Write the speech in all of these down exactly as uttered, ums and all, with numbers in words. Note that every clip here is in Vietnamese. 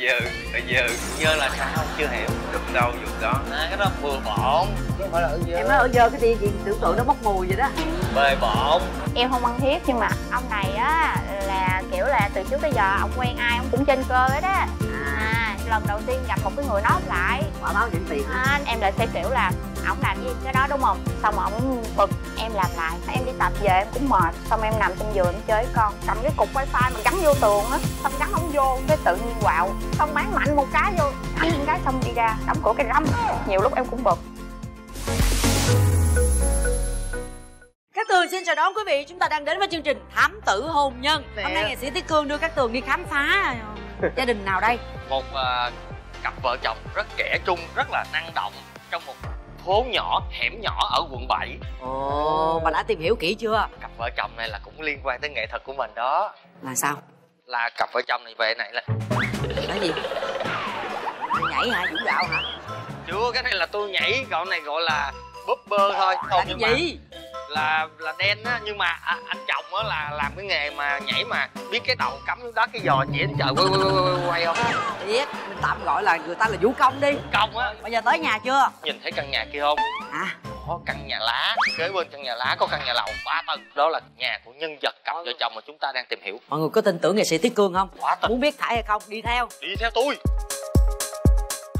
giờ bây giờ giờ là sao chưa hiểu được đâu dù đó à, cái đó bừa bộn chứ không phải là ở dơ. Em nói ở dơ cái gì gì tưởng tượng nó bốc mùi vậy đó, bề bộn. Em không ăn hiếp, nhưng mà ông này á là kiểu là từ trước tới giờ ông quen ai ông cũng trên cơ hết á. À, lần đầu tiên gặp một cái người nói lại quả báo chuyển tiền à, em lại sẽ kiểu là ổng làm cái gì cái đó đúng không, xong rồi ổng bực em làm lại. Em đi tập về em cũng mệt, xong em nằm trên giường em chơi con, cầm cái cục wifi mình gắn vô tường á, xong gắn không vô cái tự nhiên quạo, xong bán mạnh một cái vô ăn một cái xong đi ra đóng cửa cái rắm. Nhiều lúc em cũng bực. Cát Tường xin chào đón quý vị, chúng ta đang đến với chương trình Thám Tử Hôn Nhân. Để... hôm nay nghệ sĩ Tiết Cương đưa Cát Tường đi khám phá gia đình nào đây? Một uh, cặp vợ chồng rất trẻ trung, rất là năng động trong một phố nhỏ, hẻm nhỏ ở quận bảy. Ồ, bà đã tìm hiểu kỹ chưa? Cặp vợ chồng này là cũng liên quan tới nghệ thuật của mình đó. Là sao? Là cặp vợ chồng này về này là... Nói gì? Nhảy hả? Dũng gạo hả? Chưa, cái này là tôi nhảy, gọi này gọi là búp bơ thôi. Không, là cái gì? Mà... là là đen á, nhưng mà à, anh chồng á là làm cái nghề mà nhảy mà biết cái đầu cắm xuống đó cái giò chỉ anh trời quay quay quay quay không biết. Mình tạm gọi là người ta là vũ công đi, công á. Bây giờ tới nhà chưa? Nhìn thấy căn nhà kia không? À, có căn nhà lá, kế bên căn nhà lá có căn nhà lầu ba tầng, đó là nhà của nhân vật cặp vợ chồng mà chúng ta đang tìm hiểu. Mọi người có tin tưởng nghệ sĩ Tiết Cương không? Quả tình. Muốn biết thảy hay không? Đi theo, đi theo tôi.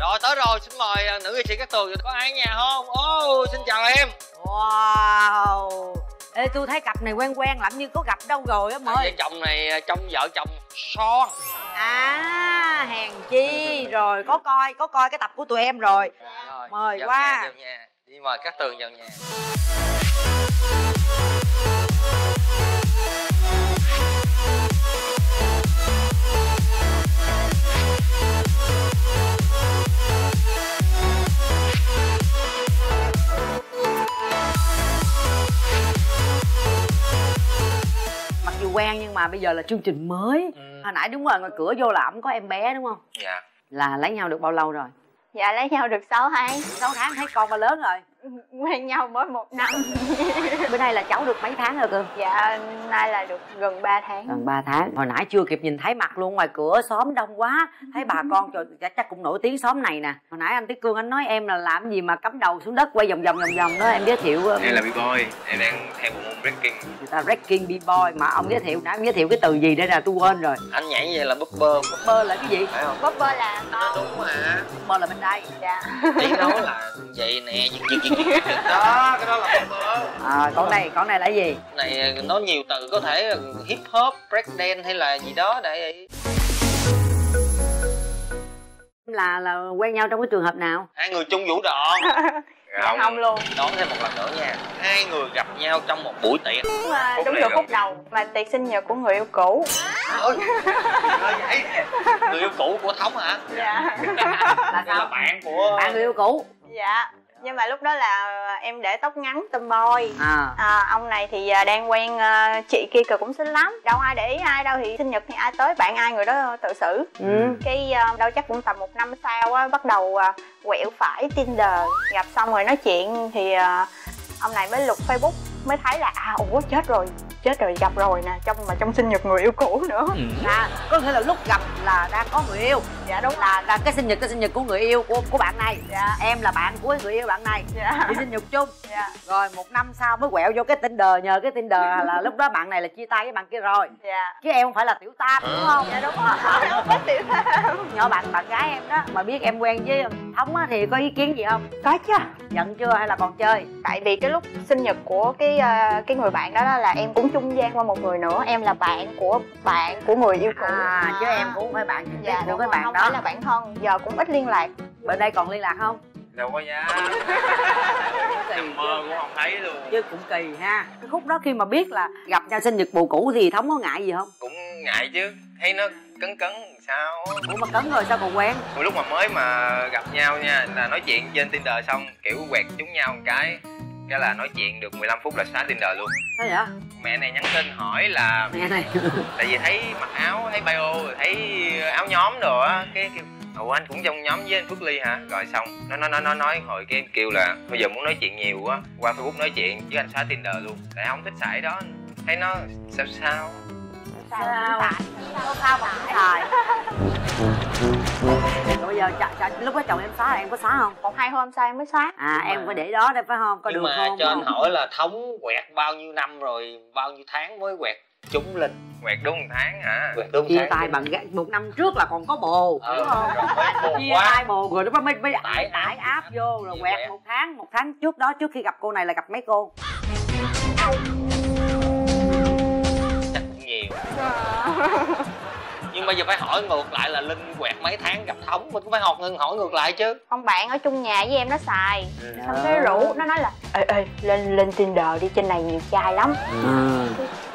Rồi tới rồi, xin mời nữ nghệ sĩ Cát Tường. Có ai ở nhà không? Ô, oh, xin chào em. Wow. Ê, tôi thấy cặp này quen quen lắm, như có gặp đâu rồi á mời. Vợ chồng này trong Vợ Chồng Son. À, hèn chi. Rồi, có coi, có coi cái tập của tụi em rồi. Rồi mời vào quá. Nhà, vào nhà. Đi mời Cát Tường vào nhà. Quen nhưng mà bây giờ là chương trình mới. Ừ. Hồi nãy đúng rồi, ngoài cửa vô là ổng có em bé đúng không? Dạ. Là lấy nhau được bao lâu rồi? Dạ lấy nhau được sáu tháng. Sáu tháng thấy con mà lớn rồi. Quen nhau mới một năm. Bữa nay là cháu được mấy tháng rồi Cương? Dạ nay là được gần ba tháng. Gần ba tháng. Hồi nãy chưa kịp nhìn thấy mặt luôn, ngoài cửa xóm đông quá. Thấy bà con trời chắc cũng nổi tiếng xóm này nè. Hồi nãy anh Tiết Cương anh nói em là làm gì mà cắm đầu xuống đất quay vòng vòng vòng vòng đó. Em giới thiệu đây là b-boy, em đang theo bộ môn breaking. Người ta breaking b-boy mà ông giới thiệu nãy em giới thiệu cái từ gì đây nè tôi quên rồi. Anh nhảy vậy là bopper. Bopper là cái gì? Bopper là con. Đúng hả? Bopper là bên đây. Dạ. Tiếng nói là vậy nè. Đó, cái đó là bopper. À, con này, con này là gì? Này nó nhiều từ, có thể là hip hop, break dance hay là gì đó để là là quen nhau trong cái trường hợp nào? Hai người chung vũ đòn. Không, không luôn. Đón thêm một lần nữa nha. Hai người gặp nhau trong một buổi tiệc. À, đúng rồi, phút đầu là tiệc sinh nhật của người yêu cũ. Ôi, vậy? Người yêu cũ của Thống hả? Dạ. Là, là bạn của bạn người yêu cũ. Dạ. Nhưng mà lúc đó là em để tóc ngắn tùm bôi à. À, ông này thì đang quen chị kia kìa cũng xinh lắm. Đâu ai để ý ai đâu, thì sinh nhật thì ai tới bạn ai người đó tự xử. Ừ. Cái đâu chắc cũng tầm một năm sau á, bắt đầu quẹo phải Tinder. Gặp xong rồi nói chuyện thì ông này mới lục Facebook, mới thấy là à, ủa chết rồi, chết rồi gặp rồi nè, trong mà trong sinh nhật người yêu cũ nữa. Ừ. À, có thể là lúc gặp là đang có người yêu. Dạ đúng. Là, là cái sinh nhật cái sinh nhật của người yêu của của bạn này. Dạ. Em là bạn của người yêu bạn này. Dạ. Đi sinh nhật chung. Dạ. Rồi một năm sau mới quẹo vô cái Tinder, nhờ cái Tinder là lúc đó bạn này là chia tay với bạn kia rồi. Dạ. Chứ em không phải là tiểu tam đúng không? Dạ đúng rồi. Không phải tiểu tam. Nhỏ bạn bạn gái em đó mà biết em quen với Thống á, thì có ý kiến gì không? Có chứ. Giận chưa hay là còn chơi? Tại vì cái lúc sinh nhật của cái cái người bạn đó, đó là em cũng trung gian qua một người nữa, em là bạn của bạn của người yêu cũ. À, à. Chứ em cũng không phải bạn trực tiếp của cái bạn không đó. Phải là bạn thân, giờ cũng ít liên lạc. Bên đây còn liên lạc không? Đâu có nha. Em mơ cũng không thấy luôn. Chứ cũng kỳ ha. Cái khúc đó khi mà biết là gặp nhau sinh nhật bồ cũ thì Thống có ngại gì không? Cũng ngại chứ, thấy nó cấn cấn sao. Ủa mà cấn rồi sao còn quen? Hồi lúc mà mới mà gặp nhau nha, là nói chuyện trên Tinder xong kiểu quẹt chúng nhau một cái, cái là nói chuyện được mười lăm phút là xóa Tinder luôn. Sao vậy? Mẹ này nhắn tin hỏi là mẹ này tại vì thấy mặc áo, thấy bio, thấy áo nhóm đồ á, cái kêu ủa anh cũng trong nhóm với anh Phước Ly hả? Rồi xong nó nó nó nó nói hồi cái em kêu là bây giờ muốn nói chuyện nhiều quá qua Facebook nói chuyện chứ anh xóa Tinder luôn, tại không thích xài đó, thấy nó sao sao sao sao sao sao sao giờ lúc đó chồng em xóa là em có xóa không? Còn hai hôm sau em mới xóa. À em phải để đó đây phải không? Có được không? Nhưng mà cho anh hỏi là Thống quẹt bao nhiêu năm rồi, bao nhiêu tháng mới quẹt trúng Linh? Quẹt đúng một tháng hả? Quẹt đúng một tháng. Chia tay bằng một năm trước là còn có bồ, đúng không? Chia tay bồ rồi lúc đó mới mới tải tải áp vô rồi quẹt một tháng, một tháng trước đó trước khi gặp cô này là gặp mấy cô? Chắc cũng nhiều. Nhưng bây giờ phải hỏi ngược lại là Linh quẹt mấy tháng gặp Thống, mình cũng phải học ngưng hỏi ngược lại chứ. Ông bạn ở chung nhà với em nó xài, xong cái rủ nó nói là ê ê lên lên Tinder đi, trên này nhiều trai lắm. Ừ.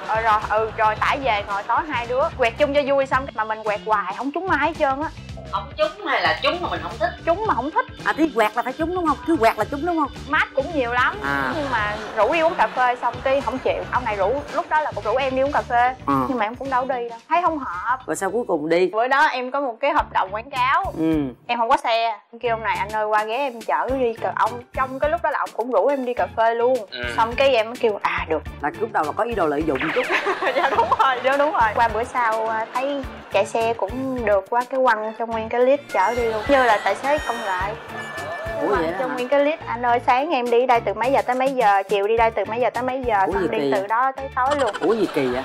Rồi rồi ừ rồi tải về ngồi tối hai đứa quẹt chung cho vui, xong mà mình quẹt hoài không trúng ai hết trơn á. Không trúng hay là trúng mà mình không thích? Trúng mà không thích. À tí quẹt là phải trúng đúng không? Cứ quẹt là trúng đúng không? Mát cũng nhiều lắm à. Nhưng mà rủ đi uống cà phê xong cái không chịu. Ông này rủ lúc đó là cũng rủ em đi uống cà phê à. Nhưng mà em cũng đâu đi đâu, thấy không hợp. Rồi sao cuối cùng đi? Bữa đó em có một cái hợp đồng quảng cáo. Ừ. Em không có xe, em kêu ông này anh ơi qua ghé em chở đi cà ông. Trong cái lúc đó là ông cũng rủ em đi cà phê luôn. Ừ. Xong cái em mới kêu à được. Là lúc đầu là có ý đồ lợi dụng chút. Dạ đúng rồi, dạ đúng rồi. Qua bữa sau thấy chạy xe cũng được quá cái quăng cho nguyên cái clip chở đi luôn, như là tài xế công lại. Ủa vậy cho nguyên cái clip anh ơi sáng em đi đây từ mấy giờ tới mấy giờ, chiều đi đây từ mấy giờ tới mấy giờ, xong đi từ đó tới tối luôn. Ủa gì kỳ vậy?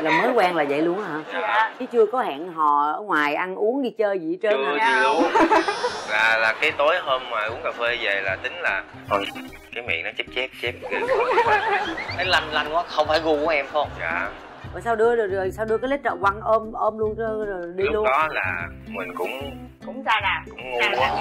Là mới quen là vậy luôn hả? Dạ. Chứ chưa có hẹn hò ở ngoài ăn uống đi chơi gì hết trơn hả? Chưa luôn. Là là cái tối hôm mà uống cà phê về là tính là thôi cái miệng nó chép chép chép. Cái lành lành quá không phải gu của em không? Dạ. Rồi sao đưa rồi, rồi sao đưa cái lít rượu quăng ôm ôm luôn rồi, rồi đi lúc luôn. Lúc đó là mình cũng cũng ra nào cũng ngu quá.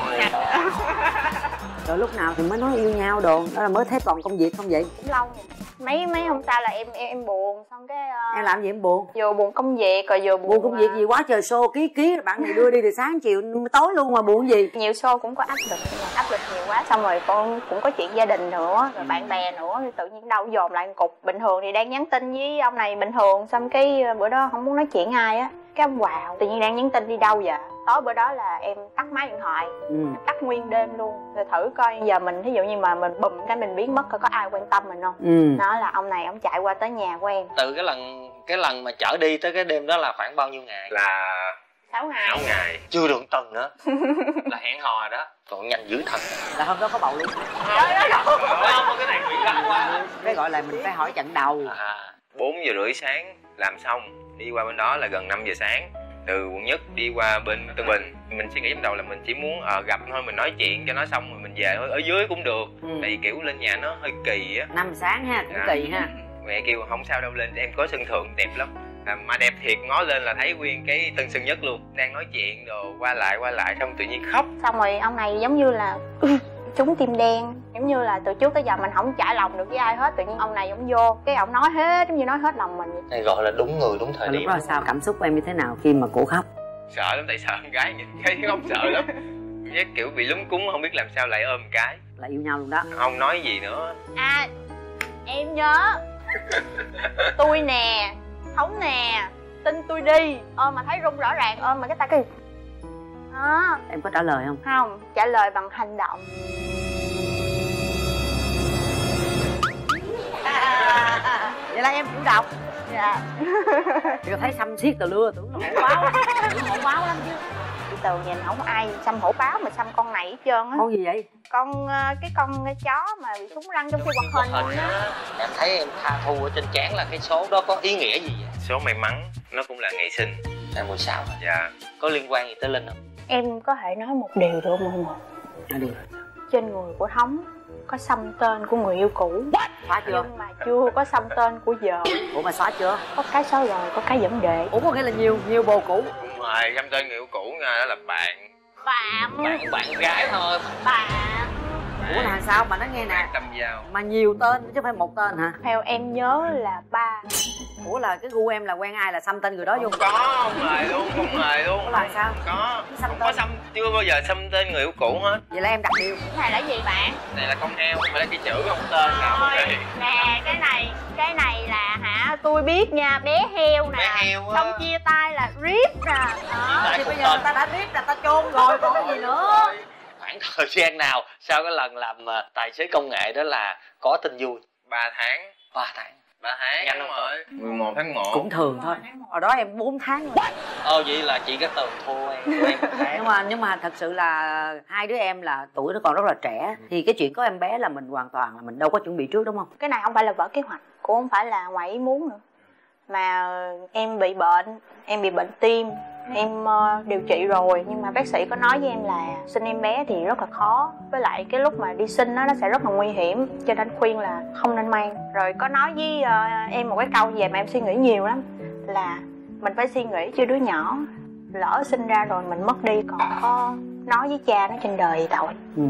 Rồi lúc nào thì mới nói yêu nhau đồ, đó là mới thấy còn công việc không vậy? Cũng lâu rồi. Mấy mấy hôm sau là em em, em buồn xong cái uh... em làm gì em buồn? Vừa buồn công việc rồi vừa buồn buồn công việc gì quá trời xô ký ký bạn này đưa đi từ sáng chiều tối luôn mà buồn gì? Nhiều xô cũng có áp lực, áp lực nhiều quá xong rồi con cũng có chuyện gia đình nữa rồi bạn bè nữa thì tự nhiên đâu dồn lại một cục. Bình thường thì đang nhắn tin với ông này bình thường xong cái bữa đó không muốn nói chuyện ai á, cái ông quạo tự nhiên đang nhắn tin đi đâu vậy? Tối bữa đó là em tắt máy điện thoại. Ừ. Tắt nguyên đêm luôn rồi thử coi giờ mình thí dụ như mà mình bùm cái mình biến mất coi có ai quan tâm mình không. Ừ. Nó là ông này ông chạy qua tới nhà của em. Từ cái lần cái lần mà chở đi tới cái đêm đó là khoảng bao nhiêu ngày? Là sáu ngày. Sáu ngày chưa được tuần nữa là hẹn hò đó. Còn nhanh dữ thật. Là hôm đó có bầu luôn. Cái này bị lăn quá, cái gọi là mình phải hỏi trận đầu. Bốn giờ rưỡi sáng làm xong đi qua bên đó là gần năm giờ sáng. Từ quận Nhất đi qua bên Tân Bình. Mình suy nghĩ trong đầu là mình chỉ muốn uh, gặp thôi, mình nói chuyện cho nó xong rồi mình về thôi. Ở dưới cũng được. Ừ. Tại kiểu lên nhà nó hơi kỳ á. Năm sáng ha, cũng à, kỳ ha. Mẹ kêu không sao đâu lên, em có sân thượng đẹp lắm. À, mà đẹp thiệt, ngó lên là thấy nguyên cái Tân Sơn Nhất luôn. Đang nói chuyện đồ qua lại qua lại xong tự nhiên khóc. Xong rồi ông này giống như là trúng tim đen, giống như là từ trước tới giờ mình không trả lòng được với ai hết, tự nhiên ông này ổng vô cái ổng nói hết, giống như nói hết lòng mình. Này gọi là đúng người đúng thời điểm. Lúc đó sao cảm xúc của em như thế nào khi mà cô khóc? Sợ lắm, tại sợ con gái nhìn cái không sợ lắm. Với kiểu bị lúng cúng không biết làm sao lại ôm cái. Là yêu nhau luôn đó. Không nói gì nữa. À em nhớ tôi nè, Thống nè, tin tôi đi. Ôm mà thấy rung rõ ràng, ôm mà cái tay cái. À, em có trả lời không? Không, trả lời bằng hành động. À, à, à. Vậy là em cũng đọc. Dạ. Thì thấy xăm xiết từ lưa tưởng là hổ báo, tưởng hổ báo lắm chứ. Chị Tường nhìn không ai xăm hổ báo mà xăm con này hết trơn á. Con gì vậy? Con cái con cái chó mà bị súng răng trong khi hoạt hình. Hình á. Em thấy em tha thu ở trên trán là cái số đó có ý nghĩa gì vậy? Số may mắn, nó cũng là ngày sinh. Là mười sáu. Dạ. Có liên quan gì tới Linh không? Em có thể nói một điều được không mọi người? Trên người của Thống có xăm tên của người yêu cũ. Xóa chưa? Nhưng mà chưa có xăm tên của vợ. Ủa mà xóa chưa? Có cái xóa rồi, có cái vẫn để. Ủa có nghĩa là nhiều nhiều bồ cũ. Đúng rồi, xăm tên người yêu cũ nghe đó là bạn. Bạn Bạn, bạn gái thôi. Bạn. Ủa là sao mà nó nghe nè mà nhiều tên chứ không phải một tên hả? Theo em nhớ là ba. Ủa là cái gu em là quen ai là xăm tên người đó vô? Không có, không mời luôn, không mời luôn. Ủa là sao? Không có, không có xăm, chưa bao giờ xăm tên người yêu cũ hết. Vậy là em đặt điều. Cái này là gì bạn? Này là con heo, phải là cái chữ không tên nào không kỳ. Nè cái này, cái này là hả? Tôi biết nha, bé heo nè. Bé heo á. Xong chia tay là riết nè. Thì bây giờ người ta đã riết là ta chôn rồi, còn cái gì nữa? Khoảng thời gian nào sau cái lần làm tài xế công nghệ đó là có tin vui? Ba tháng. Ba tháng. ba tháng. Nhanh đúng rồi. mười một tháng một. Cũng thường thôi. Hồi đó em bốn tháng rồi. Ờ vậy là chị Cát Tường thua em, em một tháng. Nhưng mà nhưng mà thật sự là hai đứa em là tuổi nó còn rất là trẻ. Thì cái chuyện có em bé là mình hoàn toàn là mình đâu có chuẩn bị trước đúng không? Cái này không phải là vỡ kế hoạch, cũng không phải là ngoài ý muốn nữa. Mà em bị bệnh, em bị bệnh tim. Em uh, điều trị rồi nhưng mà bác sĩ có nói với em là sinh em bé thì rất là khó, với lại cái lúc mà đi sinh đó, nó sẽ rất là nguy hiểm, cho nên khuyên là không nên mang. Rồi có nói với uh, em một cái câu về mà em suy nghĩ nhiều lắm, là mình phải suy nghĩ cho đứa nhỏ, lỡ sinh ra rồi mình mất đi còn có nói với cha nó trên đời tội. Ừ.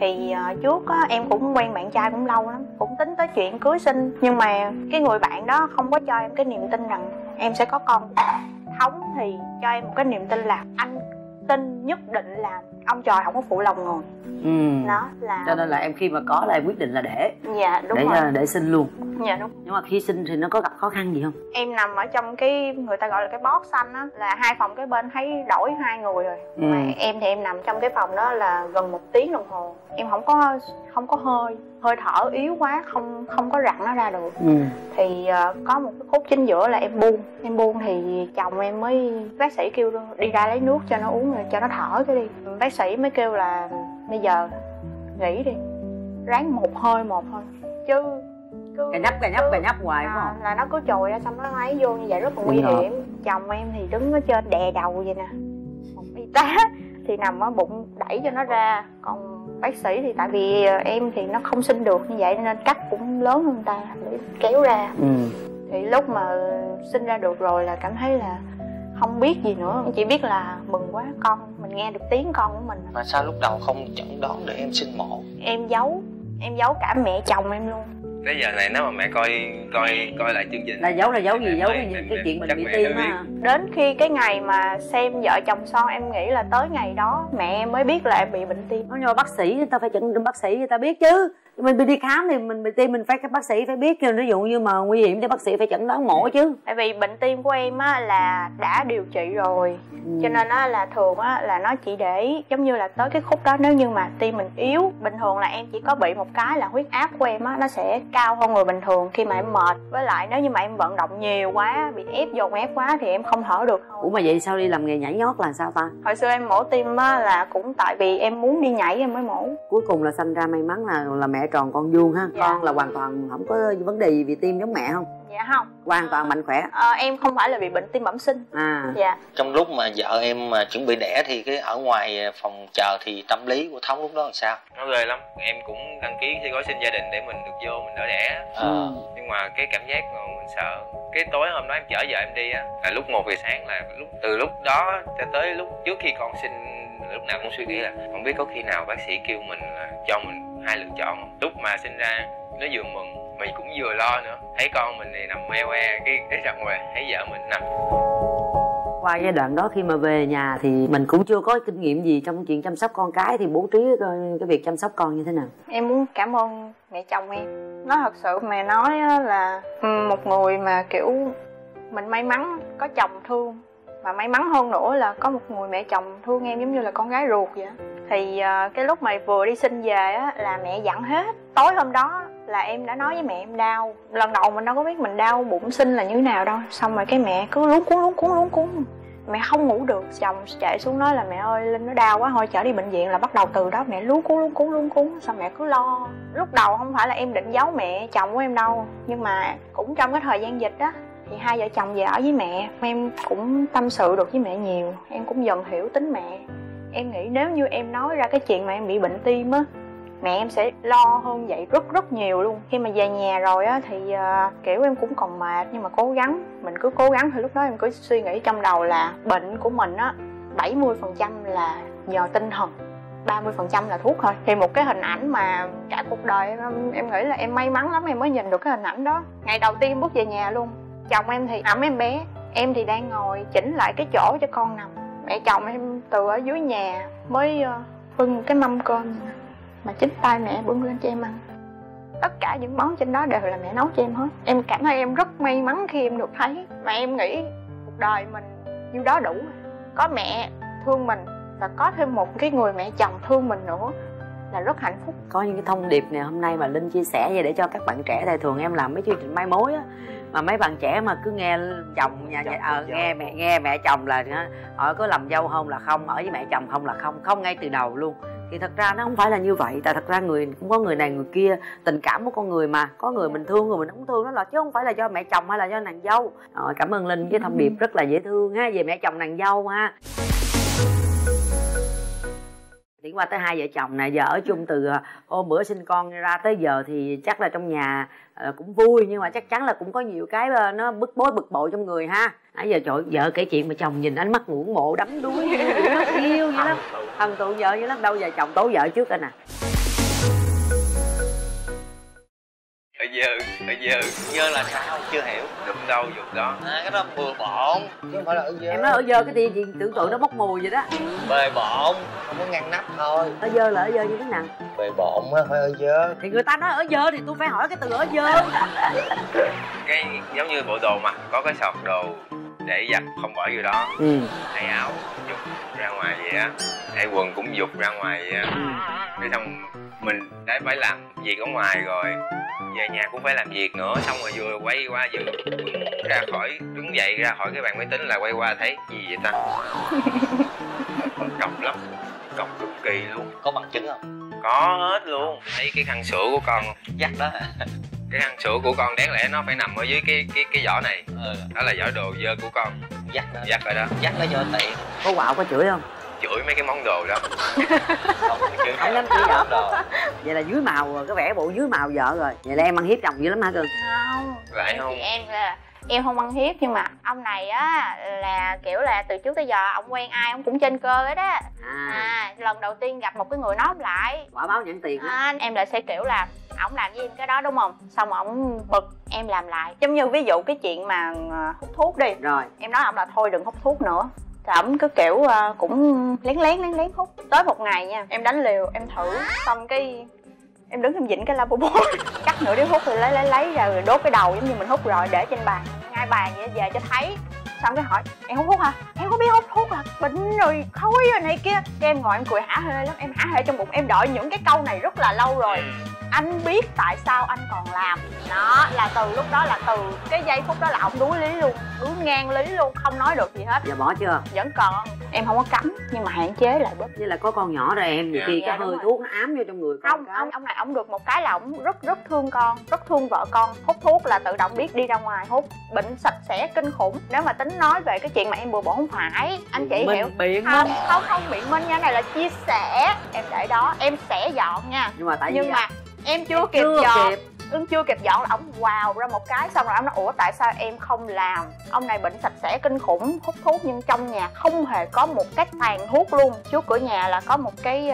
Thì uh, trước á, em cũng quen bạn trai cũng lâu lắm, cũng tính tới chuyện cưới sinh, nhưng mà cái người bạn đó không có cho em cái niềm tin rằng em sẽ có con. Thống thì cho em một cái niềm tin là anh tin nhất định là ông trời không có phụ lòng người. Ừ. Đó là cho nên là em khi mà có là em quyết định là để. Dạ đúng để, rồi. Để sinh luôn. Dạ đúng. Nhưng mà khi sinh thì nó có gặp khó khăn gì không? Em nằm ở trong cái người ta gọi là cái box xanh á, là hai phòng kế bên thấy đổi hai người rồi. Ừ. Mà em thì em nằm trong cái phòng đó là gần một tiếng đồng hồ. Em không có không có hơi, hơi thở yếu quá, không không có rặn nó ra được. Ừ. Thì uh, có một cái khúc chính giữa là em buông, em buông thì chồng em mới bác sĩ kêu đi ra lấy nước cho nó uống rồi cho nó thở cái đi. Bác sĩ mới kêu là bây giờ nghỉ đi, ráng một hơi một thôi chứ cài nắp cài nắp cài nắp hoài đúng không? Là nó cứ trồi ra xong nó lấy vô như vậy rất là nguy hiểm. Chồng em thì đứng ở trên đè đầu vậy nè, một y tá thì nằm ở bụng đẩy cho nó ra, còn bác sĩ thì tại vì em thì nó không sinh được như vậy nên cắt cũng lớn hơn người ta để kéo ra. Ừ. Thì lúc mà sinh ra được rồi là cảm thấy là không biết gì nữa, chỉ biết là mừng quá, con mình nghe được tiếng con của mình. Mà sao lúc đầu không chẩn đoán để em sinh mổ? Em giấu, em giấu cả mẹ chồng em luôn. Tới giờ này nếu mà mẹ coi coi coi lại chương trình là giấu là giấu gì, giấu cái, cái, cái chuyện mình bị tim ha. Đến khi cái ngày mà xem Vợ Chồng Son em nghĩ là tới ngày đó mẹ em mới biết là em bị bệnh tim. Nhưng mà bác sĩ người ta phải chẩn, bác sĩ người ta biết chứ. Mình đi khám thì mình bị tim mình phải, các bác sĩ phải biết, ví dụ như mà nguy hiểm thì bác sĩ phải chẩn đoán mổ chứ. Tại vì bệnh tim của em á là đã điều trị rồi. Ừ. Cho nên á là thường á là nó chỉ để giống như là tới cái khúc đó, nếu như mà tim mình yếu, bình thường là em chỉ có bị một cái là huyết áp của em á nó sẽ cao hơn người bình thường khi mà em mệt, với lại nếu như mà em vận động nhiều quá, bị ép dồn ép quá thì em không thở được. Ủa mà vậy sao đi làm nghề nhảy nhót là sao ta? Hồi xưa em mổ tim á là cũng tại vì em muốn đi nhảy em mới mổ. Cuối cùng là sanh ra may mắn là là mẹ tròn con vuông ha. Dạ. Con là hoàn toàn không có vấn đề gì vì tim giống mẹ không? Dạ không, hoàn toàn mạnh khỏe. À, em không phải là bị bệnh tim bẩm sinh. À. Dạ. Trong lúc mà vợ em mà chuẩn bị đẻ thì cái ở ngoài phòng chờ thì tâm lý của Thống lúc đó làm sao? Nó ghê lắm. Em cũng đăng ký thi gói xin gia đình để mình được vô mình đỡ đẻ. À. Nhưng mà cái cảm giác mà mình sợ. Cái tối hôm đó em chở vợ em đi á là lúc một giờ sáng, là lúc từ lúc đó cho tới lúc trước khi con sinh lúc nào cũng suy nghĩ là không biết có khi nào bác sĩ kêu mình là cho mình hai lựa chọn. Lúc mà sinh ra nó vừa mừng mình cũng vừa lo nữa, thấy con mình này nằm me que cái cái rộng rồi thấy vợ mình nằm. Qua giai đoạn đó khi mà về nhà thì mình cũng chưa có kinh nghiệm gì trong chuyện chăm sóc con cái, thì bố trí cái việc chăm sóc con như thế nào? Em muốn cảm ơn mẹ chồng em. Nó thật sự mà nói là một người mà kiểu mình may mắn có chồng thương, mà may mắn hơn nữa là có một người mẹ chồng thương em giống như là con gái ruột vậy. Thì uh, cái lúc mà vừa đi sinh về á là mẹ dặn hết. Tối hôm đó là em đã nói với mẹ em đau. Lần đầu mình đâu có biết mình đau bụng sinh là như thế nào đâu. Xong rồi cái mẹ cứ luống cuống luống cuống luống cuống, mẹ không ngủ được. Chồng chạy xuống nói là mẹ ơi Linh nó đau quá, thôi chở đi bệnh viện. Là bắt đầu từ đó mẹ luống cuống luống cuống luống cuống. Xong mẹ cứ lo. Lúc đầu không phải là em định giấu mẹ chồng của em đâu, nhưng mà cũng trong cái thời gian dịch á thì hai vợ chồng về ở với mẹ, em cũng tâm sự được với mẹ nhiều. Em cũng dần hiểu tính mẹ. Em nghĩ nếu như em nói ra cái chuyện mà em bị bệnh tim á, mẹ em sẽ lo hơn vậy rất rất nhiều luôn. Khi mà về nhà rồi á thì uh, kiểu em cũng còn mệt nhưng mà cố gắng. Mình cứ cố gắng thì lúc đó em cứ suy nghĩ trong đầu là bệnh của mình á bảy mươi phần trăm là nhờ tinh thần, ba mươi phần trăm là thuốc thôi. Thì một cái hình ảnh mà cả cuộc đời em, em nghĩ là em may mắn lắm em mới nhìn được cái hình ảnh đó. Ngày đầu tiên bước về nhà luôn, chồng em thì ẵm em bé, em thì đang ngồi chỉnh lại cái chỗ cho con nằm. Mẹ chồng em từ ở dưới nhà mới bưng cái mâm cơm mà chính tay mẹ bưng lên cho em ăn. Tất cả những món trên đó đều là mẹ nấu cho em hết. Em cảm thấy em rất may mắn khi em được thấy. Mà em nghĩ cuộc đời mình nhiêu đó đủ. Có mẹ thương mình và có thêm một cái người mẹ chồng thương mình nữa là rất hạnh phúc. Có những cái thông điệp này hôm nay mà Linh chia sẻ vậy để cho các bạn trẻ, tại thường em làm mấy chương trình mai mối á, mà mấy bạn trẻ mà cứ nghe chồng nhà chồng, nhà, à, nghe mẹ nghe mẹ chồng là họ có làm dâu không là không, ở với mẹ chồng không là không, không ngay từ đầu luôn. Thì thật ra nó không phải là như vậy, tại thật ra người cũng có người này người kia, tình cảm của con người mà, có người mình thương rồi mình không thương nó là, chứ không phải là do mẹ chồng hay là do nàng dâu. Rồi, cảm ơn Linh với thông điệp rất là dễ thương ha, về mẹ chồng nàng dâu ha. Tiến qua tới hai vợ chồng nè, giờ ở chung từ hôm bữa sinh con ra tới giờ thì chắc là trong nhà cũng vui, nhưng mà chắc chắn là cũng có nhiều cái nó bức bối bực bội trong người ha. Nãy giờ trời, vợ kể chuyện mà chồng nhìn ánh mắt ngưỡng mộ, đắm đuối yêu vậy lắm, thần tượng vợ vậy lắm. Đâu vợ chồng tố vợ trước đây nè. Ở giờ, ở giờ, dơ là sao? Chưa hiểu. Đụng đâu dùng đó. À, cái đó bừa bộn. Chứ không phải là ở dơ. Em nói ở dơ cái gì, gì tưởng tượng nó bốc mùi vậy đó. Bề bộn, không có ngăn nắp thôi. Ở dơ là ở dơ như thế nào? Bề bộn á, phải ở dơ. Thì người ta nói ở dơ thì tôi phải hỏi cái từ ở dơ. Cái giống như bộ đồ mặc, có cái sọt đồ để giặt không bỏ vô đó. Ừ. Thay áo dục ra ngoài vậy á, thay quần cũng dục ra ngoài vậy á. Thế xong mình đã phải làm việc ở ngoài rồi, về nhà cũng phải làm việc nữa, xong rồi vừa quay qua vừa ra khỏi, đứng dậy ra khỏi cái bàn máy tính là quay qua thấy gì vậy ta. Cọc lắm, cọc cực kỳ luôn. Có bằng chứng không? Có hết luôn. Thấy cái khăn sữa của con dắt đó hả? Cái khăn sữa của con đáng lẽ nó phải nằm ở dưới cái cái cái vỏ này. Ừ. Đó là vỏ đồ dơ của con. Dắt nó, dắt rồi đó, dắt nó vô tiện. Có quạo có chửi không? Chửi mấy cái món đồ đó. Không, chửi không lắm, chửi vợ đồ. Vậy là dưới màu rồi, có vẻ bộ dưới màu vợ rồi. Vậy là em ăn hiếp chồng dữ lắm hả Cưng? Không. Lại không? Thì em là em không ăn hiếp, nhưng mà ông này á là kiểu là từ trước tới giờ ông quen ai ông cũng trên cơ hết á. À. À, lần đầu tiên gặp một cái người nói lại quả báo nhãn tiền á. À, em là sẽ kiểu là ổng làm với em cái đó đúng không, xong ổng bực em làm lại, giống như ví dụ cái chuyện mà hút thuốc đi, rồi em nói ổng là thôi đừng hút thuốc nữa, thì ổng cứ kiểu cũng lén lén lén lén hút. Tới một ngày nha, em đánh liều em thử, xong cái em đứng em vịn cái labo bố cắt nửa điếu hút rồi lấy lấy lấy ra rồi đốt cái đầu giống như mình hút rồi để trên bàn, ngay bàn vậy về cho thấy. Xong cái hỏi em hút hút hả, em có biết hút thuốc là bệnh rồi khói rồi này kia. Cái em ngồi em cười hả hê lắm, em hả hê trong bụng, em đợi những cái câu này rất là lâu rồi. Anh biết tại sao anh còn làm đó, là từ lúc đó, là từ cái giây phút đó là ổng đuối lý luôn, đuối ngang lý luôn, không nói được gì hết. Giờ bỏ chưa? Vẫn còn, em không có cấm nhưng mà hạn chế lại bớt. Như là có con nhỏ rồi em, nhiều khi cái hơi thuốc nó ám vô trong người con. Không, ông ông này ổng được một cái là ổng rất rất thương con, rất thương vợ con. Hút thuốc là tự động biết đi ra ngoài hút, bệnh sạch sẽ kinh khủng. Nếu mà tính nói về cái chuyện mà em bừa bộn không phải, anh chị hiểu không? Không, không biện minh nha, này là chia sẻ. Em để đó, em sẽ dọn nha. Nhưng mà tại nhưng mà em chưa em kịp chưa dọn kịp. Ưng chưa kịp dọn là ổng quào ra một cái, xong rồi ổng nói ủa tại sao em không làm, ông này bệnh sạch sẽ kinh khủng, hút thuốc nhưng trong nhà không hề có một cái tàn thuốc luôn. Trước cửa nhà là có một cái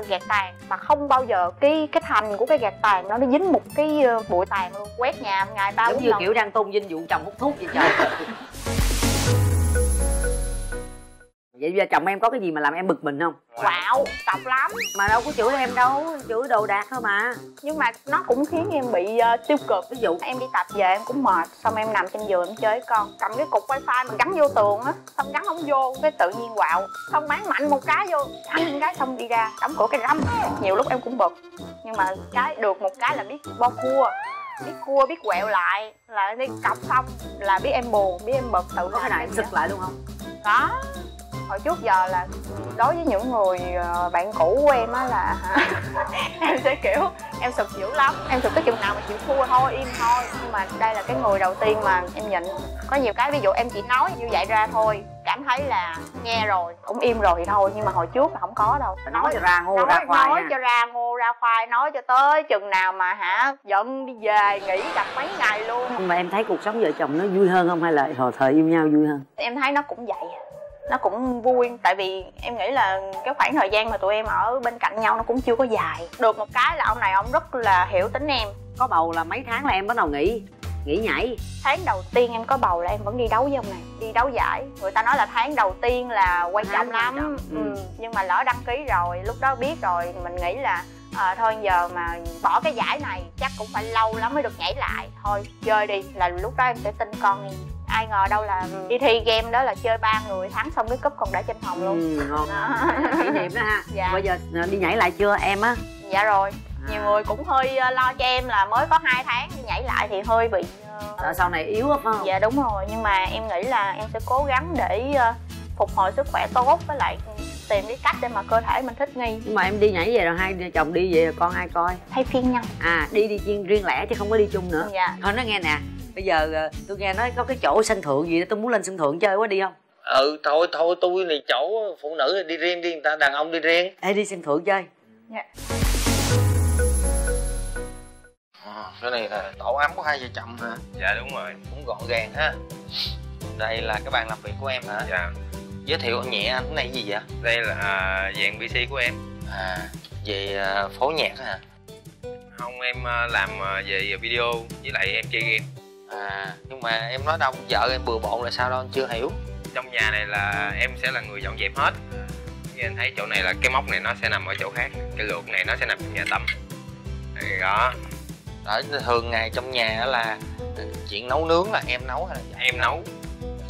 uh, gạt tàn mà không bao giờ cái cái thành của cái gạt tàn đó nó dính một cái uh, bụi tàn luôn. Quét nhà ngày ba giống như kiểu đang tôn vinh vụ chồng hút thuốc vậy trời. Vậy giờ chồng em có cái gì mà làm em bực mình không? Quạo, cọc lắm. Mà đâu có chửi em đâu, chửi đồ đạc thôi mà. Nhưng mà nó cũng khiến em bị uh, tiêu cực. Ví dụ em đi tập về em cũng mệt, xong em nằm trên giường em chơi con, cầm cái cục wifi mà gắn vô tường á, xong gắn không vô, cái tự nhiên quạo, xong bán mạnh một cái vô, ăn cái xong đi ra, đóng cửa cái râm. Nhiều lúc em cũng bực, nhưng mà cái được một cái là biết bo cua, biết cua biết quẹo lại, là đi cọc xong là biết em buồn, biết em bực tự. Có cái này em sực lại luôn không? Có. Hồi trước giờ là đối với những người bạn cũ của em á là em sẽ kiểu em sụp dữ lắm, em sụp tới chừng nào mà chịu thua thôi, im thôi. Nhưng mà đây là cái người đầu tiên mà em nhịn. Có nhiều cái ví dụ em chỉ nói như vậy ra thôi, cảm thấy là nghe rồi cũng im rồi thì thôi, nhưng mà hồi trước là không có đâu. Nói, nói cho ra ngô nói, ra khoai nói ha. Cho ra ngô ra khoai, nói cho tới chừng nào mà hả giận đi về nghỉ gặp mấy ngày luôn. Mà em thấy cuộc sống vợ chồng nó vui hơn không hay là hồi thời yêu nhau vui hơn? Em thấy nó cũng vậy, nó cũng vui, tại vì em nghĩ là cái khoảng thời gian mà tụi em ở bên cạnh nhau nó cũng chưa có dài. Được một cái là ông này ông rất là hiểu tính em. Có bầu là mấy tháng là em bắt đầu nghỉ nghỉ nhảy? Tháng đầu tiên em có bầu là em vẫn đi đấu với ông này, đi đấu giải. Người ta nói là tháng đầu tiên là quan trọng lắm. Ừ. Ừ. Nhưng mà lỡ đăng ký rồi, lúc đó biết rồi mình nghĩ là à, thôi giờ mà bỏ cái giải này chắc cũng phải lâu lắm mới được nhảy lại, thôi chơi đi, là lúc đó em sẽ tin con em. Ai ngờ đâu là đi thi game đó là chơi ba người thắng xong cái cúp còn để trên phòng luôn. Ừ, ngon. Kỷ niệm đó ha. Dạ. Bây giờ đi nhảy lại chưa em á? Dạ rồi. Nhiều người cũng hơi lo cho em là mới có hai tháng nhảy lại thì hơi bị sợ sau này yếu phải không? Dạ đúng rồi, nhưng mà em nghĩ là em sẽ cố gắng để phục hồi sức khỏe tốt, với lại tìm cái cách để mà cơ thể mình thích nghi. Nhưng mà em đi nhảy về rồi hai vợ chồng đi về rồi con ai coi? Thay phiên nhau. À, đi đi riêng riêng lẻ chứ không có đi chung nữa. Dạ. Thôi nói nghe nè, bây giờ tôi nghe nói có cái chỗ sân thượng gì đó, tôi muốn lên sân thượng chơi quá, đi không? Ừ thôi thôi, tôi này chỗ phụ nữ đi riêng đi, người ta đàn ông đi riêng. Ê đi sân thượng chơi. Dạ. Cái này là tổ ấm của hai vợ chồng hả? Dạ đúng rồi. Cũng gọn gàng ha. Đây là cái bàn làm việc của em hả? Dạ. Giới thiệu nhẹ anh, cái này gì vậy? Đây là dàn pê xê của em. À, về phối nhạc hả? Không, em làm về video với lại em chơi game. À, nhưng mà em nói đâu vợ em bừa bộn là sao đâu, anh chưa hiểu. Trong nhà này là em sẽ là người dọn dẹp hết. Như anh thấy chỗ này là cái móc này nó sẽ nằm ở chỗ khác, cái lược này nó sẽ nằm trong nhà tắm. Đó. Ở thường ngày trong nhà là chuyện nấu nướng là em nấu hay là vợ em nấu?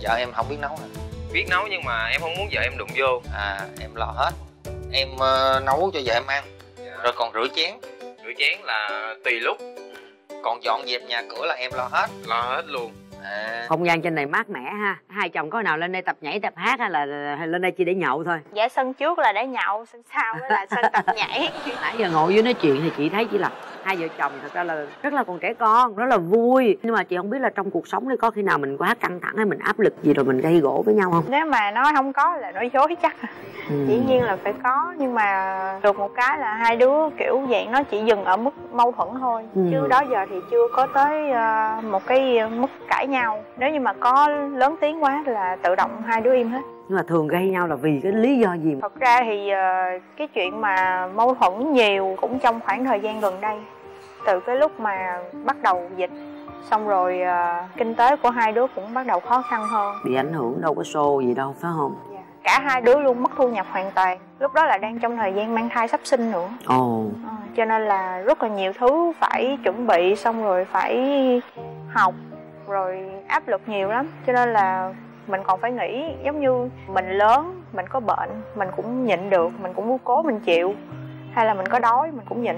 Vợ em không biết nấu hả? Biết nấu nhưng mà em không muốn vợ em đụng vô. À, em lo hết. Em uh, nấu cho vợ em ăn. Dạ. Rồi còn rửa chén? Rửa chén là tùy lúc. Còn dọn dẹp nhà cửa là em lo hết? Lo hết luôn. À. Không gian trên này mát mẻ ha. Hai chồng có nào lên đây tập nhảy tập hát hay là lên đây chỉ để nhậu thôi? Dạ sân trước là để nhậu, sân sau mới là sân tập nhảy. Nãy giờ ngồi với nói chuyện thì chị thấy chỉ là hai vợ chồng thật ra là rất là còn trẻ con, rất là vui. Nhưng mà chị không biết là trong cuộc sống này có khi nào mình quá căng thẳng hay mình áp lực gì rồi mình gây gổ với nhau không? Nếu mà nói không có là nói dối chắc. Ừ. Dĩ nhiên là phải có, nhưng mà được một cái là hai đứa kiểu dạng nó chỉ dừng ở mức mâu thuẫn thôi. Ừ. Chứ đó giờ thì chưa có tới uh, một cái mức cãi nhau. Nếu như mà có lớn tiếng quá là tự động hai đứa im hết. Nhưng mà thường gây nhau là vì cái lý do gì? Thật ra thì uh, cái chuyện mà mâu thuẫn nhiều cũng trong khoảng thời gian gần đây. Từ cái lúc mà bắt đầu dịch xong rồi uh, kinh tế của hai đứa cũng bắt đầu khó khăn hơn. Bị ảnh hưởng đâu có show gì đâu phải không? Yeah. Cả hai đứa luôn mất thu nhập hoàn toàn. Lúc đó là đang trong thời gian mang thai sắp sinh nữa. Ồ. Oh. À, cho nên là rất là nhiều thứ phải chuẩn bị, xong rồi phải học, rồi áp lực nhiều lắm. Cho nên là mình còn phải nghĩ giống như mình lớn, mình có bệnh mình cũng nhịn được, mình cũng muốn cố mình chịu, hay là mình có đói mình cũng nhịn.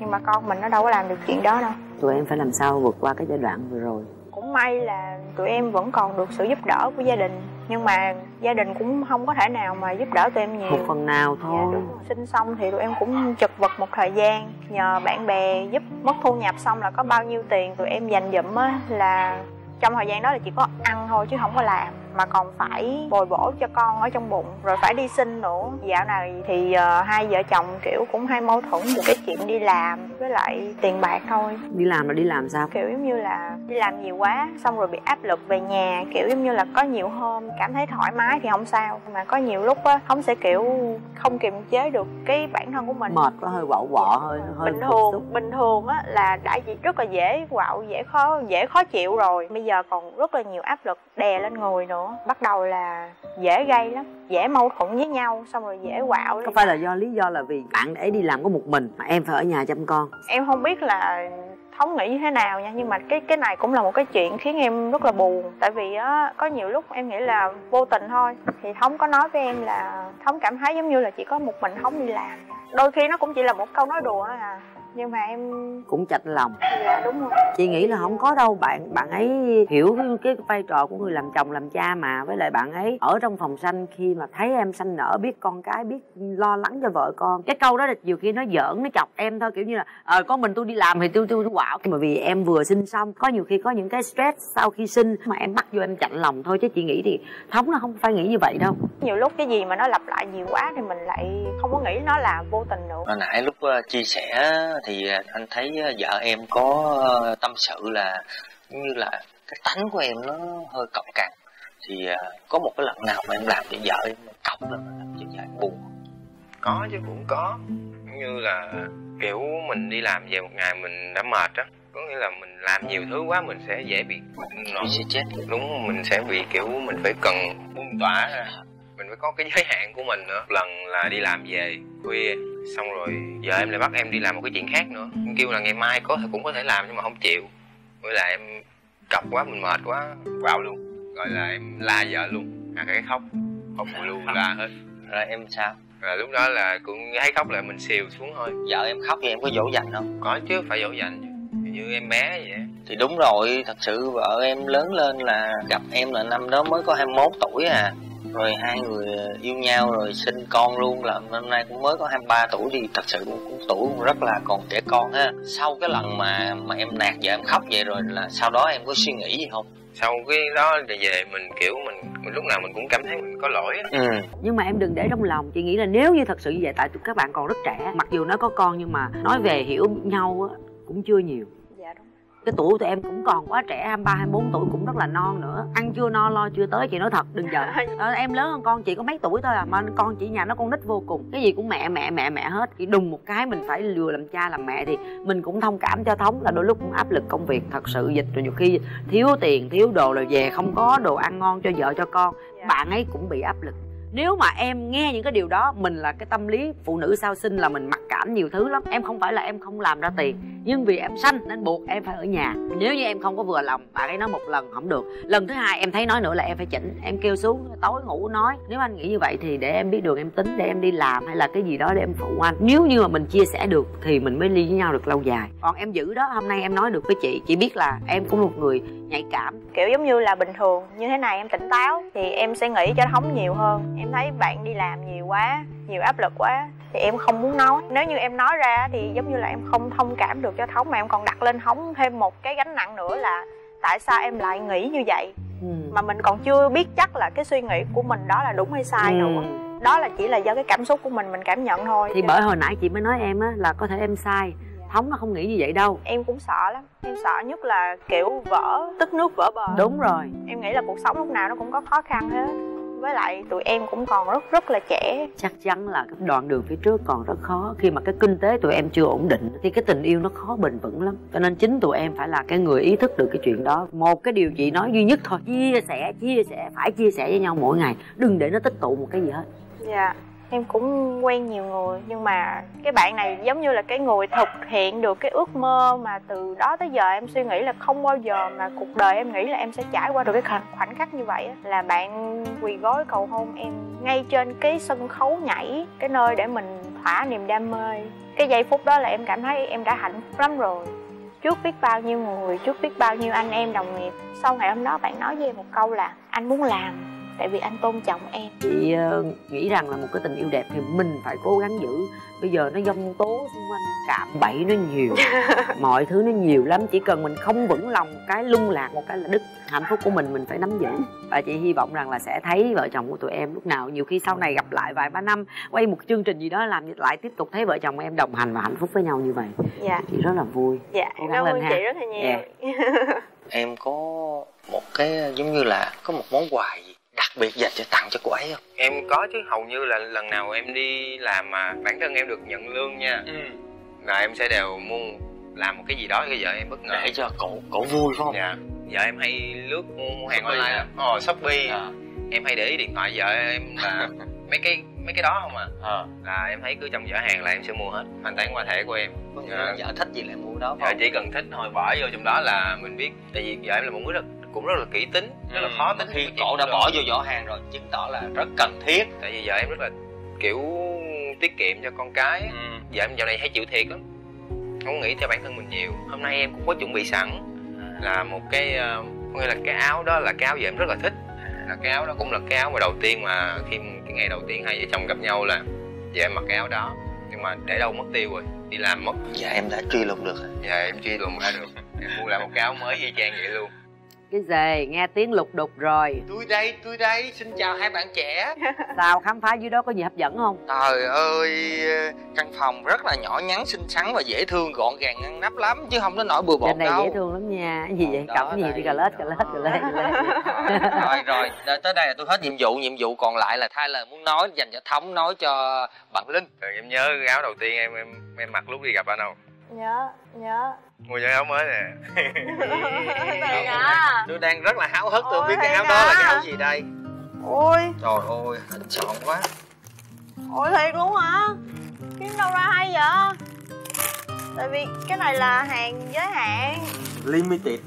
Nhưng mà con mình nó đâu có làm được chuyện đó đâu. Tụi em phải làm sao vượt qua cái giai đoạn vừa rồi? Cũng may là tụi em vẫn còn được sự giúp đỡ của gia đình. Nhưng mà gia đình cũng không có thể nào mà giúp đỡ tụi em nhiều. Một phần nào thôi. Dạ, đúng. Sinh xong thì tụi em cũng chật vật một thời gian. Nhờ bạn bè giúp, mất thu nhập xong là có bao nhiêu tiền tụi em dành dụm á, là trong thời gian đó là chỉ có ăn thôi chứ không có làm. Mà còn phải bồi bổ cho con ở trong bụng, rồi phải đi sinh nữa. Dạo này thì uh, hai vợ chồng kiểu cũng hay mâu thuẫn về cái chuyện đi làm với lại tiền bạc thôi. Đi làm là đi làm sao? Kiểu giống như là đi làm nhiều quá, xong rồi bị áp lực về nhà. Kiểu giống như là có nhiều hôm cảm thấy thoải mái thì không sao, mà có nhiều lúc á, không sẽ kiểu không kiềm chế được cái bản thân của mình. Mệt quá hơi quạo quọ, hơi hơi bình thường. Bình thường á là đã rất là dễ quạo, dễ khó, dễ khó chịu rồi. Bây giờ còn rất là nhiều áp lực đè lên người nữa. Bắt đầu là dễ gây lắm, dễ mâu thuẫn với nhau, xong rồi dễ quạo. Có phải là do lý do là vì bạn ấy đi làm có một mình mà em phải ở nhà chăm con? Em không biết là Thống nghĩ như thế nào nha, nhưng mà cái cái này cũng là một cái chuyện khiến em rất là buồn. Tại vì á, có nhiều lúc em nghĩ là vô tình thôi, thì Thống có nói với em là Thống cảm thấy giống như là chỉ có một mình Thống đi làm. Đôi khi nó cũng chỉ là một câu nói đùa thôi à, nhưng mà em cũng chạnh lòng. Dạ đúng rồi. Chị nghĩ là không có đâu, bạn bạn ấy hiểu cái, cái vai trò của người làm chồng làm cha mà. Với lại bạn ấy ở trong phòng sanh, khi mà thấy em sanh nở, biết con cái, biết lo lắng cho vợ con. Cái câu đó là nhiều khi nó giỡn, nó chọc em thôi, kiểu như là ờ con mình tôi đi làm thì tôi tôi quạo. Mà vì em vừa sinh xong, có nhiều khi có những cái stress sau khi sinh mà em bắt vô em chạnh lòng thôi. Chứ chị nghĩ thì Thống nó không phải nghĩ như vậy đâu. Nhiều lúc cái gì mà nó lặp lại nhiều quá thì mình lại không có nghĩ nó là vô tình nữa. Hồi nãy lúc chia sẻ thì anh thấy vợ em có tâm sự là như là cái tánh của em nó hơi cọc cằn. Thì có một cái lần nào mà em làm cho vợ em cọc là làm cho vợ em buồn? Có chứ, cũng có. Như là kiểu mình đi làm về một ngày mình đã mệt á, có nghĩa là mình làm nhiều thứ quá mình sẽ dễ bị nó sẽ chết. Đúng, mình sẽ bị kiểu mình phải cần buông tỏa ra, mình phải có cái giới hạn của mình nữa. Lần là đi làm về khuya, xong rồi giờ em lại bắt em đi làm một cái chuyện khác nữa. Em kêu là ngày mai có thể cũng có thể làm nhưng mà không chịu. Với lại em cọc quá, mình mệt quá, vào luôn. Gọi là em la vợ luôn, à cái khóc, không buồn luôn, la hết. Rồi em sao? Là lúc đó là cũng thấy khóc là mình xìu xuống thôi. Vợ em khóc thì em có dỗ dành không? Có chứ, phải dỗ dành chứ. Như em bé vậy. Thì đúng rồi, thật sự vợ em lớn lên là gặp em là năm đó mới có hai mươi mốt tuổi à. Rồi hai người yêu nhau rồi sinh con luôn, là năm nay cũng mới có hai mươi ba tuổi thì thật sự cũng tuổi rất là còn trẻ con ha. Sau cái lần mà mà em nạt vợ em khóc vậy rồi là sau đó em có suy nghĩ gì không? Sau cái đó thì về mình kiểu mình, mình lúc nào mình cũng cảm thấy mình có lỗi á. Ừ. Nhưng mà em đừng để trong lòng, chị nghĩ là nếu như thật sự như vậy, tại các bạn còn rất trẻ, mặc dù nó có con nhưng mà nói về hiểu nhau á cũng chưa nhiều. Dạ đúng. Cái tuổi tụi em cũng còn quá trẻ, hai mươi ba, hai mươi bốn tuổi cũng rất là non nữa. Ăn chưa no lo chưa tới, chị nói thật, đừng chờ. À, em lớn hơn con chị có mấy tuổi thôi à, mà con chị nhà nó con nít vô cùng. Cái gì cũng mẹ mẹ mẹ mẹ hết. Chị đùng một cái mình phải lừa làm cha làm mẹ thì mình cũng thông cảm cho Thống là đôi lúc cũng áp lực công việc. Thật sự dịch rồi nhiều khi thiếu tiền, thiếu đồ rồi về không có đồ ăn ngon cho vợ cho con. Bạn ấy cũng bị áp lực. Nếu mà em nghe những cái điều đó, mình là cái tâm lý phụ nữ sau sinh là mình mặc cảm nhiều thứ lắm. Em không phải là em không làm ra tiền, nhưng vì em sanh nên buộc em phải ở nhà. Nếu như em không có vừa lòng, bạn ấy nói một lần không được, lần thứ hai em thấy nói nữa là em phải chỉnh. Em kêu xuống tối ngủ nói nếu anh nghĩ như vậy thì để em biết đường em tính, để em đi làm hay là cái gì đó để em phụ anh. Nếu như mà mình chia sẻ được thì mình mới ly với nhau được lâu dài. Còn em giữ đó, hôm nay em nói được với chị, chị biết là em cũng một người nhạy cảm. Kiểu giống như là bình thường như thế này em tỉnh táo thì em sẽ nghĩ cho Thống nhiều hơn. Em thấy bạn đi làm nhiều quá, nhiều áp lực quá thì em không muốn nói. Nếu như em nói ra thì giống như là em không thông cảm được cho Thống, mà em còn đặt lên Thống thêm một cái gánh nặng nữa là tại sao em lại nghĩ như vậy. Ừ. Mà mình còn chưa biết chắc là cái suy nghĩ của mình đó là đúng hay sai. Ừ. Nữa. Đó là chỉ là do cái cảm xúc của mình mình cảm nhận thôi. Thì bởi hồi nãy chị mới nói em á là có thể em sai. Thống nó không nghĩ như vậy đâu. Em cũng sợ lắm. Em sợ nhất là kiểu vỡ, tức nước vỡ bờ. Đúng rồi. Em nghĩ là cuộc sống lúc nào nó cũng có khó khăn hết. Với lại tụi em cũng còn rất rất là trẻ. Chắc chắn là đoạn đường phía trước còn rất khó. Khi mà cái kinh tế tụi em chưa ổn định thì cái tình yêu nó khó bền vững lắm. Cho nên chính tụi em phải là cái người ý thức được cái chuyện đó. Một cái điều chị nói duy nhất thôi, chia sẻ, chia sẻ, phải chia sẻ với nhau mỗi ngày. Đừng để nó tích tụ một cái gì hết. Dạ. Em cũng quen nhiều người nhưng mà cái bạn này giống như là cái người thực hiện được cái ước mơ mà từ đó tới giờ em suy nghĩ là không bao giờ mà cuộc đời em nghĩ là em sẽ trải qua được cái khoảnh khắc như vậy. Là bạn quỳ gối cầu hôn em ngay trên cái sân khấu nhảy, cái nơi để mình thỏa niềm đam mê. Cái giây phút đó là em cảm thấy em đã hạnh phúc lắm rồi. Trước biết bao nhiêu người, trước biết bao nhiêu anh em đồng nghiệp. Sau ngày hôm đó bạn nói với em một câu là anh muốn làm tại vì anh tôn trọng em. Chị uh, nghĩ rằng là một cái tình yêu đẹp thì mình phải cố gắng giữ. Bây giờ nó giông tố xung quanh, cạm bẫy nó nhiều, mọi thứ nó nhiều lắm. Chỉ cần mình không vững lòng một cái lung lạc, một cái là đứt. Hạnh phúc của mình mình phải nắm giữ. Và chị hy vọng rằng là sẽ thấy vợ chồng của tụi em lúc nào, nhiều khi sau này gặp lại vài ba năm, quay một chương trình gì đó làm lại tiếp tục thấy vợ chồng em đồng hành và hạnh phúc với nhau như vậy. Dạ. Chị rất là vui. Dạ, cảm ơn chị rất là nhiều. Yeah. Em có một cái giống như là có một món quà gì đặc biệt dành cho tặng cho cô ấy không? Em có chứ, hầu như là lần nào em đi làm mà bản thân em được nhận lương nha. Ừ. Là em sẽ đều muốn làm một cái gì đó cho vợ em bất ngờ. Để cho cổ cổ vui phải không? Dạ. Vợ em hay lướt mua hàng online lắm. Ồ, Shopee. À. Em hay để ý điện thoại vợ em là mấy cái mấy cái đó không à. À. Là em thấy cứ trong giỏ hàng là em sẽ mua hết, hoàn toàn qua thẻ của em. À. Vợ thích gì lại mua đó. Vợ chỉ cần thích thôi bỏ vô trong đó là mình biết. Tại vì vợ em là một người rất cũng rất là kỹ tính, rất là khó tính. Khi cổ đã bỏ vô giỏ hàng rồi chứng tỏ là rất cần thiết. Tại vì vợ em rất là kiểu tiết kiệm cho con cái. Ừ. Vợ em dạo này hay chịu thiệt lắm, không nghĩ theo bản thân mình nhiều. Hôm nay em cũng có chuẩn bị sẵn là một cái, có nghĩa là cái áo đó là cái áo vợ em rất là thích. Là cái áo đó cũng là cái áo mà đầu tiên mà khi cái ngày đầu tiên hai vợ chồng gặp nhau là vợ em mặc cái áo đó. Nhưng mà để đâu mất tiêu rồi, đi làm mất. Dạ em đã truy lùng được. Dạ em truy lùng ra được. Em mua lại một cái áo mới y chang vậy luôn. Cái dề, nghe tiếng lục đục rồi. Tôi đây, tôi đây, xin chào hai bạn trẻ. Sao khám phá dưới đó có gì hấp dẫn không? Trời ơi, căn phòng rất là nhỏ nhắn, xinh xắn và dễ thương, gọn gàng ngăn nắp lắm. Chứ không đến nỗi bừa bộn đâu. Trên này đâu. Dễ thương lắm nha. Cái gì vậy? Cổng gì đi cà lết, cà lết, cà lết. Rồi, rồi, tới đây là tôi hết nhiệm vụ. Nhiệm vụ còn lại là thay lời muốn nói dành cho Thống, nói cho bạn Linh. Trời, em nhớ cái áo đầu tiên em, em, em mặc lúc đi gặp anh không? Nhớ, nhớ. Mua cái áo mới nè. À. Tôi đang rất là háo hức. Tôi biết cái áo đó là cái áo gì đây. Ôi trời ơi, anh chọn quá. Ôi thiệt luôn hả? Kiếm đâu ra hay vậy? Tại vì cái này là hàng giới hạn, limited.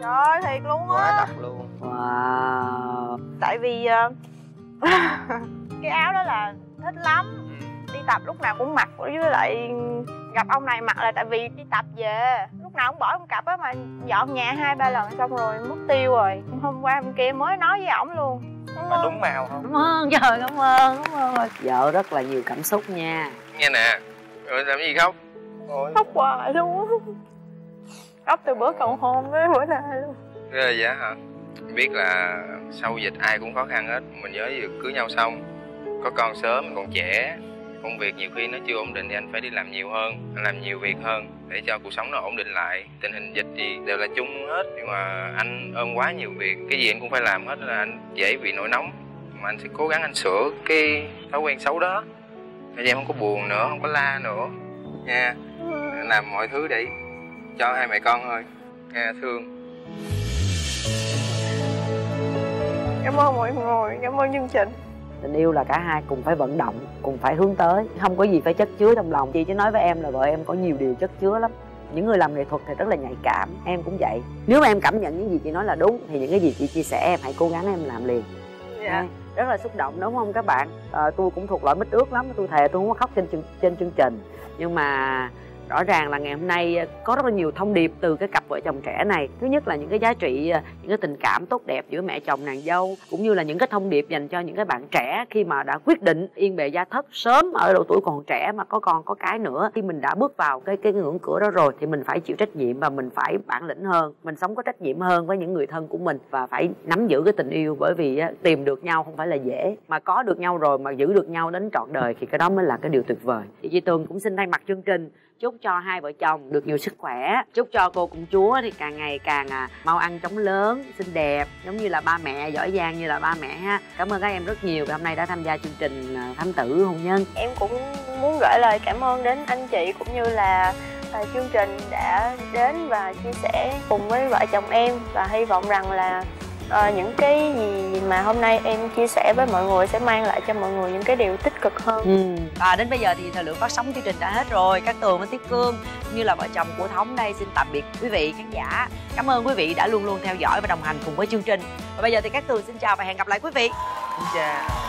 Trời ơi, thiệt luôn á. Quá đặc luôn. Wow. Tại vì cái áo đó là thích lắm. Đi tập lúc nào cũng mặc, với lại gặp ông này mặc là tại vì đi tập về lúc nào cũng bỏ ông cặp á, mà dọn nhà hai ba lần xong rồi mất tiêu rồi. Hôm qua hôm kia mới nói với ổng luôn. Cảm ơn. Đúng màu không? Cảm ơn, trời cảm ơn, cảm ơn. Vợ rất là nhiều cảm xúc nha. Nghe nè, rồi làm gì khóc? Ôi. Khóc hoài luôn. Khóc từ bữa cầu hôn tới bữa nay luôn. Rồi dạ hả? Biết là sau dịch ai cũng khó khăn hết. Mình nhớ vừa cưới nhau xong, có con sớm, mình còn trẻ, công việc nhiều khi nó chưa ổn định thì anh phải đi làm nhiều hơn, làm nhiều việc hơn để cho cuộc sống nó ổn định lại. Tình hình dịch thì đều là chung hết, nhưng mà anh ôm quá nhiều việc, cái gì anh cũng phải làm hết là anh dễ bị nổi nóng. Mà anh sẽ cố gắng anh sửa cái thói quen xấu đó để em không có buồn nữa, không có la nữa nha. Làm mọi thứ để cho hai mẹ con thôi nha. Thương. Cảm ơn mọi người, cảm ơn chương trình. Tình yêu là cả hai cùng phải vận động, cùng phải hướng tới, không có gì phải chất chứa trong lòng. Chị chỉ nói với em là vợ em có nhiều điều chất chứa lắm. Những người làm nghệ thuật thì rất là nhạy cảm, em cũng vậy. Nếu mà em cảm nhận những gì chị nói là đúng thì những cái gì chị chia sẻ em hãy cố gắng em làm liền. Dạ. À, rất là xúc động đúng không các bạn? À, tôi cũng thuộc loại mít ướt lắm, tôi thề tôi không có khóc trên trên chương trình. Nhưng mà rõ ràng là ngày hôm nay có rất là nhiều thông điệp từ cái cặp vợ chồng trẻ này. Thứ nhất là những cái giá trị, những cái tình cảm tốt đẹp giữa mẹ chồng nàng dâu, cũng như là những cái thông điệp dành cho những cái bạn trẻ khi mà đã quyết định yên bề gia thất sớm ở độ tuổi còn trẻ mà có còn có cái nữa. Khi mình đã bước vào cái cái ngưỡng cửa đó rồi thì mình phải chịu trách nhiệm và mình phải bản lĩnh hơn, mình sống có trách nhiệm hơn với những người thân của mình và phải nắm giữ cái tình yêu, bởi vì tìm được nhau không phải là dễ, mà có được nhau rồi mà giữ được nhau đến trọn đời thì cái đó mới là cái điều tuyệt vời. Chị Chi Tường cũng xin thay mặt chương trình chúc cho hai vợ chồng được nhiều sức khỏe, chúc cho cô công chúa thì càng ngày càng mau ăn chóng lớn, xinh đẹp giống như là ba mẹ, giỏi giang như là ba mẹ ha. Cảm ơn các em rất nhiều hôm nay đã tham gia chương trình Thám Tử Hôn Nhân. Em cũng muốn gửi lời cảm ơn đến anh chị cũng như là chương trình đã đến và chia sẻ cùng với vợ chồng em, và hy vọng rằng là À, những cái gì mà hôm nay em chia sẻ với mọi người sẽ mang lại cho mọi người những cái điều tích cực hơn. Ừ. À, đến bây giờ thì thời lượng phát sóng chương trình đã hết rồi. Cát Tường với Tiết Cương như là vợ chồng của Thống đây xin tạm biệt quý vị khán giả. Cảm ơn quý vị đã luôn luôn theo dõi và đồng hành cùng với chương trình. Và bây giờ thì Cát Tường xin chào và hẹn gặp lại quý vị. Xin chào.